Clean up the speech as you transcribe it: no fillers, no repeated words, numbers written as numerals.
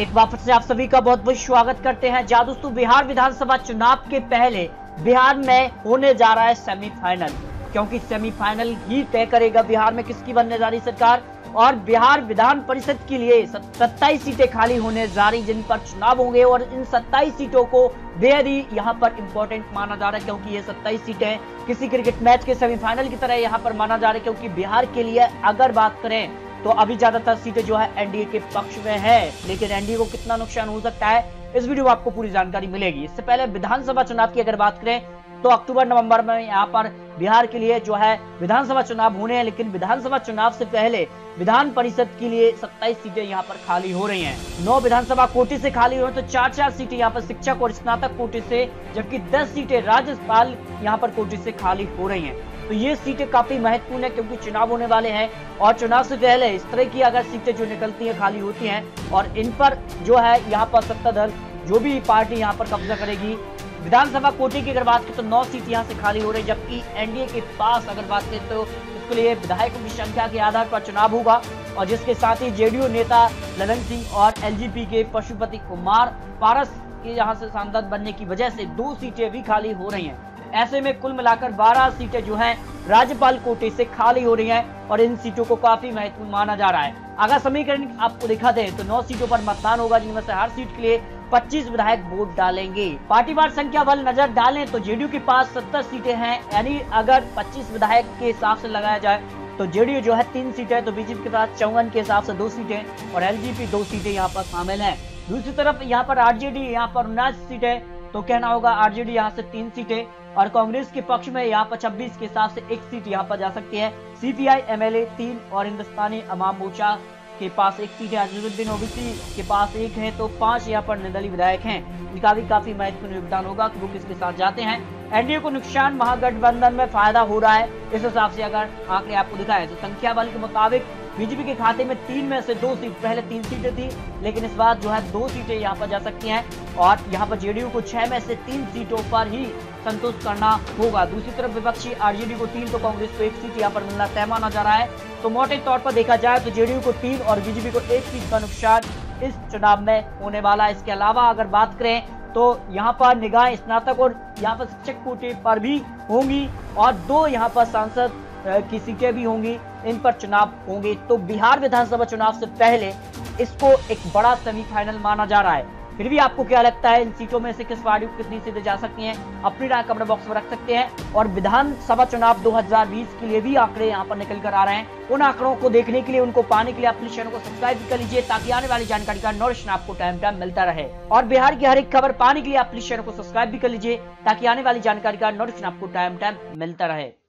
एक बार फिर से आप सभी का बहुत बहुत स्वागत करते हैं। जहां दोस्तों बिहार विधानसभा चुनाव के पहले बिहार में होने जा रहा है सेमीफाइनल, क्योंकि सेमीफाइनल ही तय करेगा बिहार में किसकी बनने जा रही सरकार। और बिहार विधान परिषद के लिए 27 सीटें खाली होने जा रही जिन पर चुनाव होंगे, और इन 27 सीटों को बेहद ही यहाँ पर इम्पोर्टेंट माना जा रहा है, क्योंकि ये 27 सीटें किसी क्रिकेट मैच के सेमीफाइनल की तरह यहाँ पर माना जा रहा है। क्योंकि बिहार के लिए अगर बात करें तो अभी ज्यादातर सीटें जो है एनडीए के पक्ष में है, लेकिन एनडीए को कितना नुकसान हो सकता है इस वीडियो में आपको पूरी जानकारी मिलेगी। इससे पहले विधानसभा चुनाव की अगर बात करें तो अक्टूबर नवंबर में यहाँ पर बिहार के लिए जो है विधानसभा चुनाव होने हैं, लेकिन विधानसभा चुनाव से पहले विधान परिषद के लिए 27 सीटें यहाँ पर खाली हो रही हैं। 9 विधानसभा कोटे से खाली हो रही हैं, तो 4-4 सीटें यहाँ पर शिक्षक और स्नातक कोटे से, जबकि 10 सीटें राज्यपाल यहाँ पर कोटे से खाली हो रही हैं। तो ये सीटें काफी महत्वपूर्ण है, क्योंकि चुनाव होने वाले हैं और चुनाव से पहले इस तरह की अगर सीटें जो निकलती है खाली होती है, और इन पर जो है यहाँ पर सत्ताधार जो भी पार्टी यहाँ पर कब्जा करेगी। विधानसभा कोटे की अगर बात करें तो 9 सीट यहाँ से खाली हो रही है, जबकि एनडीए के पास अगर बात करें तो इसके लिए विधायकों की संख्या के आधार पर चुनाव होगा, और जिसके साथ ही जेडीयू नेता ललन सिंह और एलजेपी के पशुपति कुमार पारस के यहाँ से सांसद बनने की वजह से 2 सीटें भी खाली हो रही हैं। ऐसे में कुल मिलाकर 12 सीटें जो है राज्यपाल कोटे से खाली हो रही हैं, और इन सीटों को काफी महत्वपूर्ण माना जा रहा है। अगर समीकरण आपको दिखा दें तो 9 सीटों पर मतदान होगा, जिनमें से हर सीट के लिए 25 विधायक वोट डालेंगे। पार्टीवार संख्या बल नजर डालें तो जेडीयू के पास 70 सीटें हैं, यानी अगर 25 विधायक के हिसाब से लगाया जाए तो जेडीयू जो है 3 सीटें है, तो बीजेपी के पास 54 के हिसाब से 2 सीटें और एलजेपी 2 सीटें यहाँ पर शामिल है। दूसरी तरफ यहाँ पर आरजेडी यहाँ पर 19 सीटें, तो कहना होगा आरजेडी यहाँ से 3 सीटें, और कांग्रेस के पक्ष में यहाँ पर 26 के हिसाब से 1 सीट यहाँ पर जा सकती है। सीपीआई एमएलए 3 और हिंदुस्तानी अवाम मोर्चा के पास 1 सीट है, अजरुद्दीन ओवैसी के पास 1 है, तो 5 यहाँ पर निर्दलीय विधायक हैं। इनका भी काफी महत्वपूर्ण योगदान होगा कि वो किसके साथ जाते हैं। एनडीए को नुकसान, महागठबंधन में फायदा हो रहा है। इस हिसाब से अगर आंकड़े आपको दिखाए तो संख्या बल के मुताबिक बीजेपी के खाते में 3 में से 2 सीट, पहले 3 सीटें थी लेकिन इस बार जो है 2 सीटें यहाँ पर जा सकती हैं, और यहाँ पर जेडीयू को 6 में से 3 सीटों पर ही संतोष करना होगा। दूसरी तरफ विपक्षी आरजेडी को 3 तो कांग्रेस को 1 सीट यहाँ पर मिलना तय माना जा रहा है। तो मोटे तौर पर देखा जाए तो जेडीयू को 3 और बीजेपी को 1 सीट का नुकसान इस चुनाव में होने वाला है। इसके अलावा अगर बात करें तो यहाँ पर निगाह स्नातक और यहाँ पर शिक्षक कोटे पर भी होंगी, और 2 यहाँ पर सांसद की सीटें भी होंगी, इन पर चुनाव होंगे। तो बिहार विधानसभा चुनाव से पहले इसको एक बड़ा सेमीफाइनल माना जा रहा है। फिर भी आपको क्या लगता है इन सीटों में से किस पार्टी को कितनी सीटें जा सकती हैं? अपनी राय कमेंट बॉक्स में रख सकते हैं, और विधानसभा चुनाव 2020 के लिए भी आंकड़े यहाँ पर निकल कर आ रहे हैं। उन आंकड़ों को देखने के लिए, उनको पाने के लिए अपने चैनल को सब्सक्राइब कर लीजिए, ताकि आने वाली जानकारी का नॉलेज आपको टाइम मिलता रहे। और बिहार की हर एक खबर पाने के लिए अपने चैनल को सब्सक्राइब भी कर लीजिए, ताकि आने वाली जानकारी का नॉलेज आपको टाइम मिलता रहे।